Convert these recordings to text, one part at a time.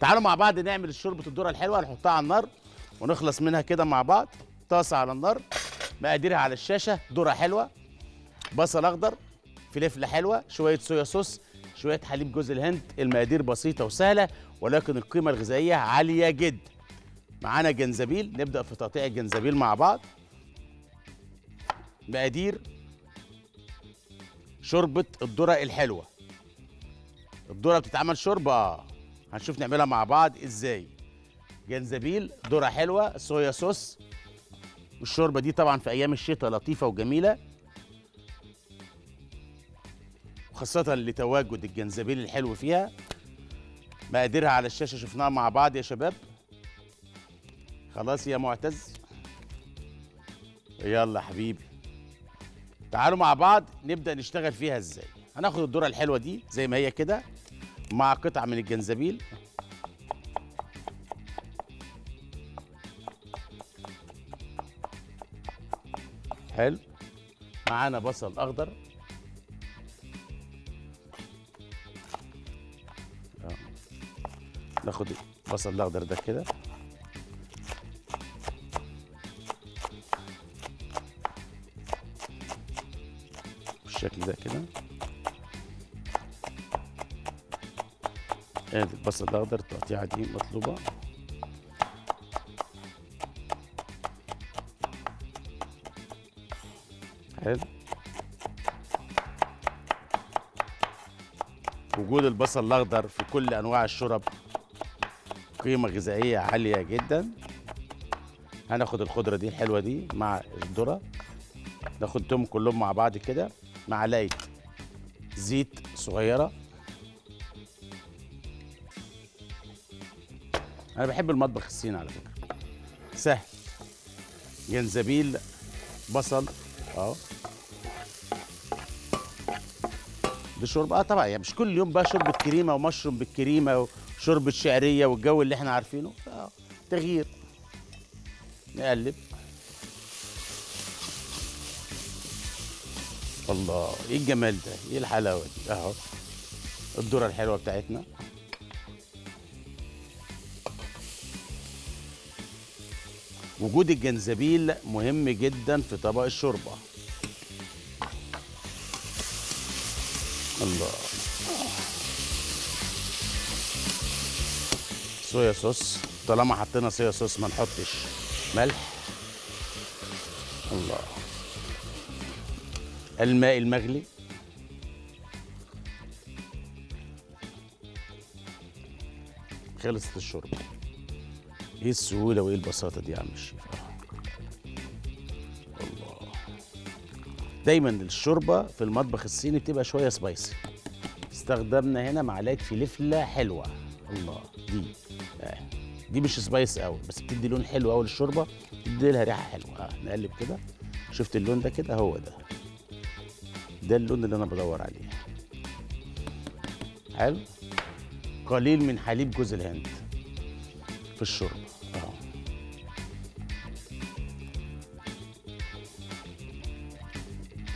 تعالوا مع بعض نعمل شوربه الذره الحلوه، نحطها على النار ونخلص منها كده مع بعض. طاسه على النار، مقاديرها على الشاشه، ذره حلوه، بصل اخضر، فلفله حلوه، شويه صويا صوص، شويه حليب جوز الهند. المقادير بسيطه وسهله ولكن القيمه الغذائيه عاليه جدا. معانا جنزبيل، نبدا في تقطيع الجنزبيل مع بعض. مقادير شوربه الذره الحلوه، الذره بتتعمل شوربه، هنشوف نعملها مع بعض ازاي. جنزبيل، ذره حلوه، صويا صوص. الشوربه دي طبعا في ايام الشتاء لطيفه وجميله، وخاصه لتواجد الجنزبيل الحلو فيها. مقاديرها على الشاشه شفناها مع بعض يا شباب. خلاص يا معتز، يلا حبيبي تعالوا مع بعض نبدا نشتغل فيها ازاي. هناخد الذره الحلوه دي زي ما هي كده مع قطعه من الجنزبيل، حلو. معانا بصل اخضر، ناخد البصل الاخضر ده كده، بالشكل ده كده. ادي البصل الاخضر، التقطيعه دي مطلوبه. حلو. وجود البصل الاخضر في كل انواع الشرب قيمه غذائيه عاليه جدا. هناخد الخضره دي الحلوه دي مع الذره، ناخدهم كلهم مع بعض كده. معلقه زيت صغيره، انا بحب المطبخ الصيني على فكره، سهل. جنزبيل، بصل، دي شوربه طبعا، يعني مش كل يوم بقى شوربه كريمه ومشروم بالكريمه وشوربه شعريه والجو اللي احنا عارفينه. تغيير. نقلب. الله، ايه الجمال ده، ايه الحلاوه دي. اهو الذره الحلوه بتاعتنا. وجود الجنزبيل مهم جدا في طبق الشوربه. الله. صويا صوص، طالما حطينا صويا صوص ما نحطش ملح. الله. الماء المغلي، خلصت الشوربه. ايه السهوله وايه البساطه دي يا عم الشيف. الله. دايما الشوربه في المطبخ الصيني بتبقى شويه سبايسي. استخدمنا هنا معلقه فلفله حلوه. الله، دي مش سبايس قوي بس بتدي لون حلو قوي للشوربه، بتدي لها ريحه حلوه. نقلب كده، شفت اللون ده كده، هو ده، ده اللون اللي انا بدور عليه. حلو. قليل من حليب جوز الهند في الشوربه.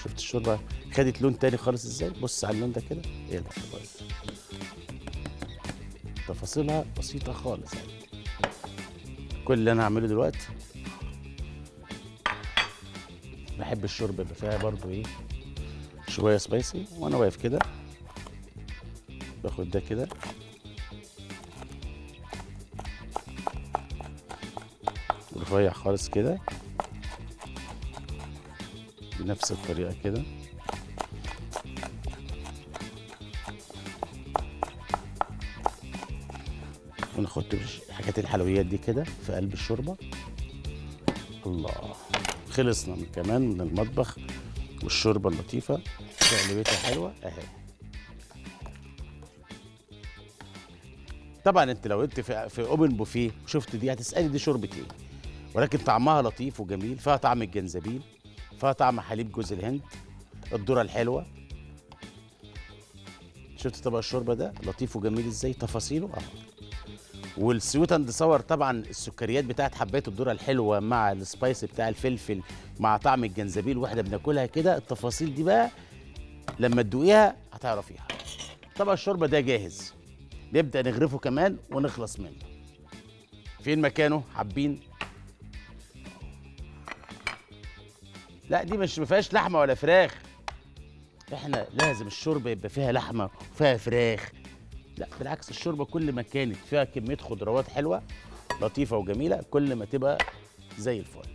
شفت الشوربه خدت لون تاني خالص ازاي؟ بص على اللون ده كده، ايه ده خالص، تفاصيلها بسيطه خالص يعني. كل اللي انا هعمله دلوقتي، بحب الشوربه يبقى فيها برضو ايه شويه سبايسي. وانا واقف كده باخد ده كده، رفيع خالص كده، بنفس الطريقه كده. ونحط حاجات الحلويات دي كده في قلب الشوربه. الله. خلصنا من كمان من المطبخ والشوربه اللطيفه تقلبتها حلوه اهي. طبعا انت لو انت في اوبن بوفيه وشفت دي هتسالي دي شوربه ايه، ولكن طعمها لطيف وجميل، فيها طعم الجنزبيل، فيها طعم حليب جوز الهند، الذره الحلوه. شفت طبق الشوربه ده لطيف وجميل ازاي، تفاصيله والسويت اند صور. طبعا السكريات بتاعت حبايه الذره الحلوه مع السبايس بتاع الفلفل مع طعم الجنزبيل واحنا بناكلها كده، التفاصيل دي بقى لما تدوقيها هتعرفيها. طبق الشوربه ده جاهز. نبدأ نغرفه كمان ونخلص منه. فين مكانه؟ حابين؟ لا دي مش مفيهاش لحمة ولا فراخ. احنا لازم الشوربة يبقى فيها لحمة وفيها فراخ. لا بالعكس، الشوربة كل ما كانت فيها كمية خضروات حلوة لطيفة وجميلة كل ما تبقى زي الفل.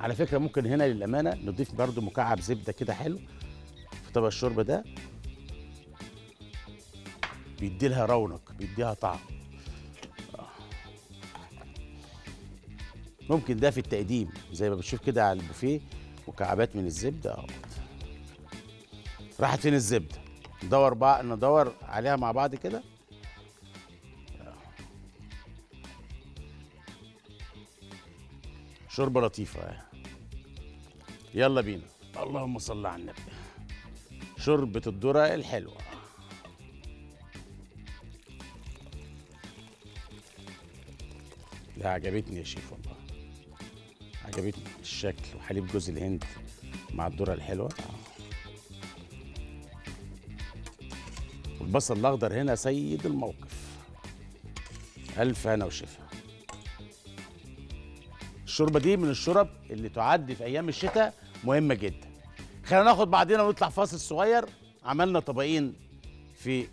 على فكرة ممكن هنا للأمانة نضيف برضو مكعب زبدة كده حلو في طبق الشوربة ده، بيدي لها رونق، بيديها طعم. ممكن ده في التقديم زي ما بتشوف كده على البوفيه، مكعبات من الزبدة. راحت فين الزبدة؟ ندور بقى، ندور عليها مع بعض كده. شوربة لطيفة، يلا بينا. اللهم صل على النبي. شوربة الذرة الحلوة. لا عجبتني يا شيف والله، عجبتني الشكل، وحليب جوز الهند مع الذرة الحلوة. والبصل الأخضر هنا سيد الموقف. ألف هنا وشفا. الشوربة دي من الشرب اللي تعد في أيام الشتاء مهمة جدا. خلينا ناخد بعضنا ونطلع فاصل صغير. عملنا طبقين في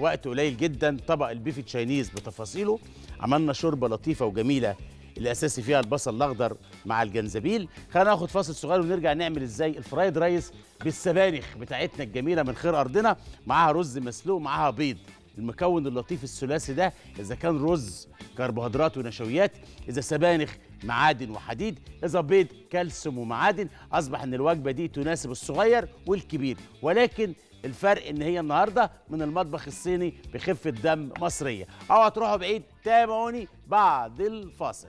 وقت قليل جدا، طبق البيف تشاينيز بتفاصيله، عملنا شوربة لطيفة وجميلة اللي أساسي فيها البصل الأخضر مع الجنزبيل. خلينا ناخد فاصل صغير ونرجع نعمل إزاي الفرايد رايس بالسبانخ بتاعتنا الجميلة من خير أرضنا، معاها رز مسلوق، معاها بيض. المكون اللطيف الثلاثي ده إذا كان رز كربوهيدرات ونشويات، إذا سبانخ معادن وحديد، إذا بيض كالسيوم ومعادن، أصبح إن الوجبة دي تناسب الصغير والكبير. ولكن الفرق إن هي النهاردة من المطبخ الصيني بخفة دم مصرية. أوعى تروحوا بعيد، تابعوني بعد الفاصل.